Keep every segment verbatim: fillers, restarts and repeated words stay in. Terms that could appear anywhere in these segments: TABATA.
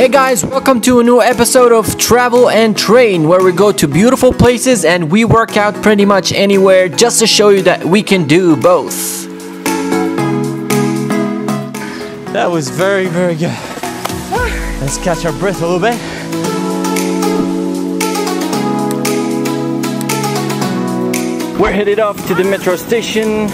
Hey guys, welcome to a new episode of Travel and Train, where we go to beautiful places and we work out pretty much anywhere just to show you that we can do both. That was very, very good. Let's catch our breath a little bit. We're headed up to the metro station.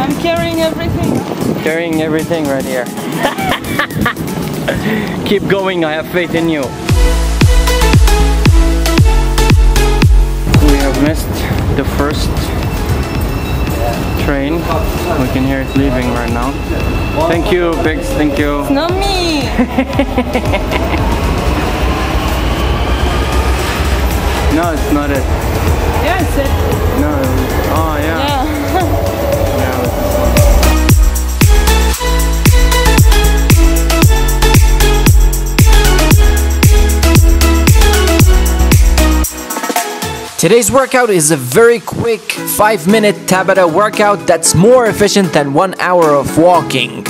I'm carrying everything. Carrying everything right here. Keep going, I have faith in you. We have missed the first train. We can hear it leaving right now. Thank you, Biggs, thank you. It's not me! No, it's not it. Yeah, it's it. No, oh yeah. Yeah. Yeah. Today's workout is a very quick five minute Tabata workout that's more efficient than one hour of walking.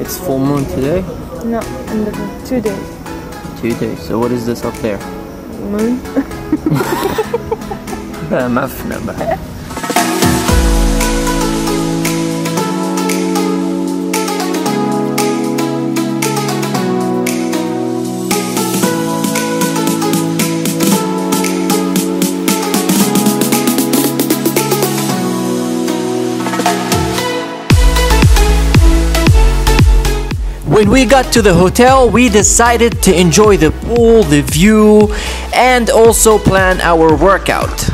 It's full moon today? No, in the, two days. Two days, so what is this up there? Moon. When we got to the hotel, we decided to enjoy the pool, the view, and also plan our workout.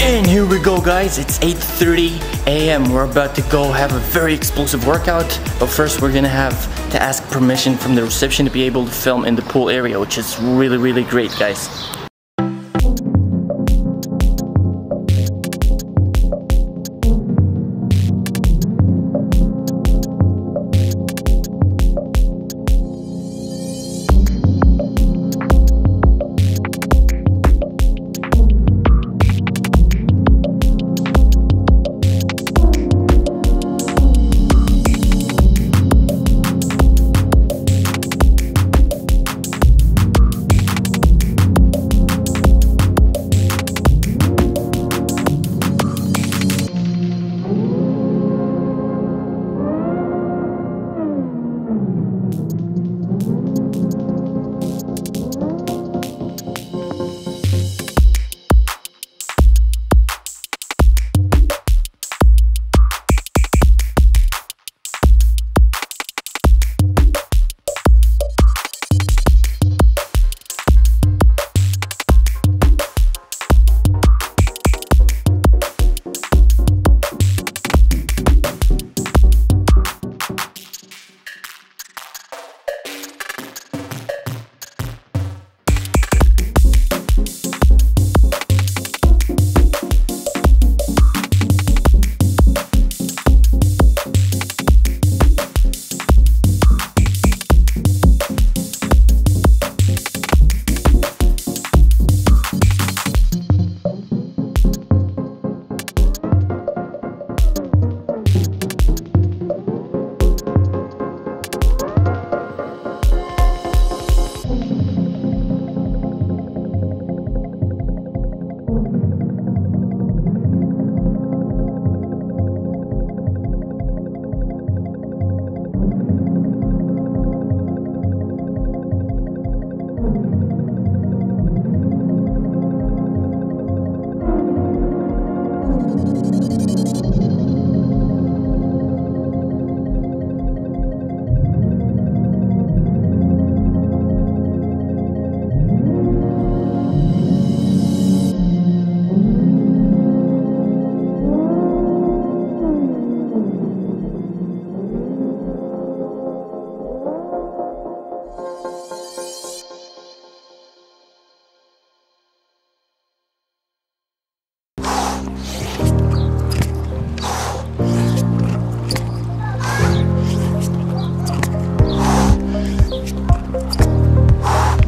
And here we go, guys, it's eight thirty A M We're about to go have a very explosive workout, but first we're gonna have to ask permission from the reception to be able to film in the pool area, which is really, really great, guys.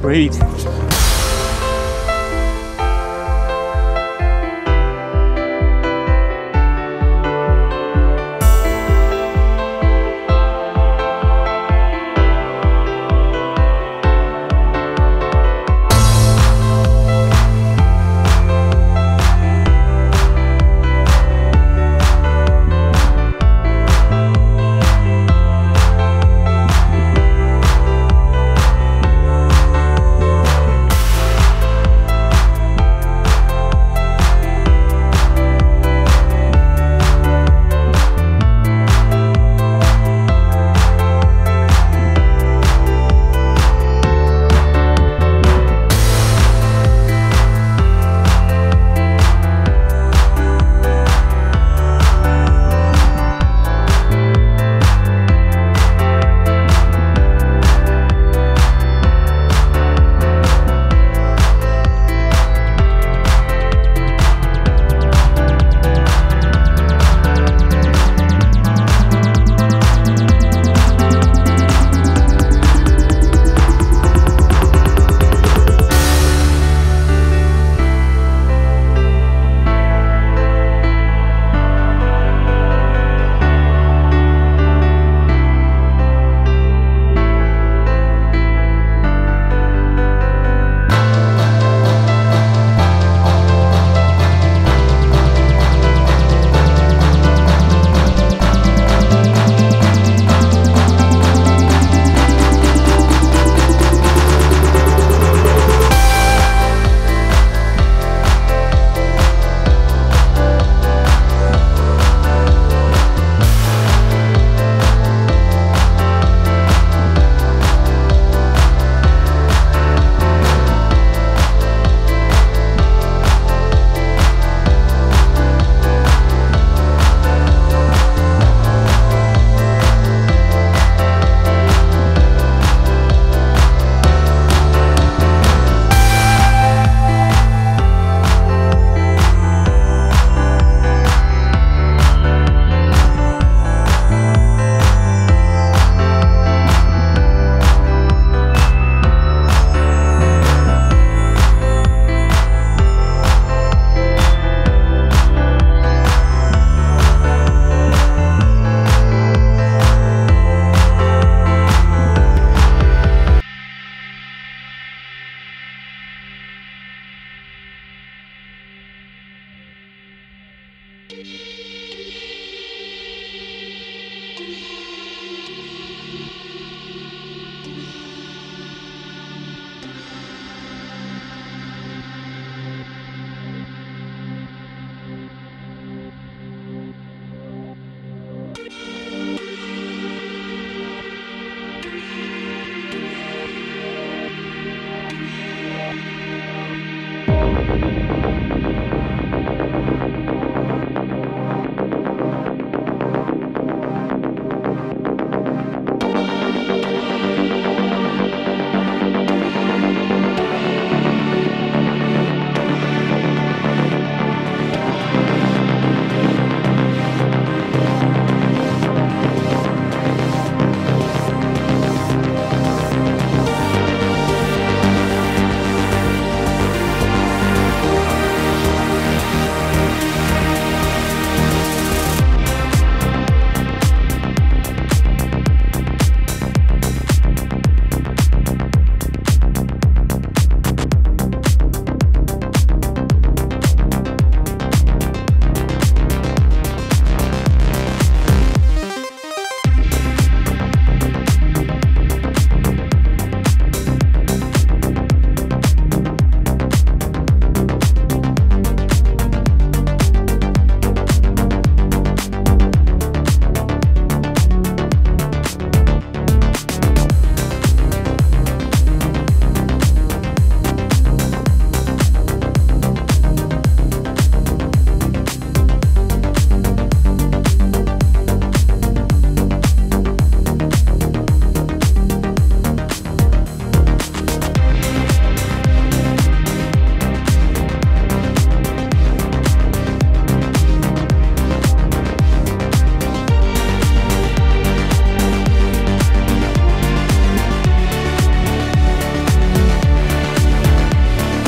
Great.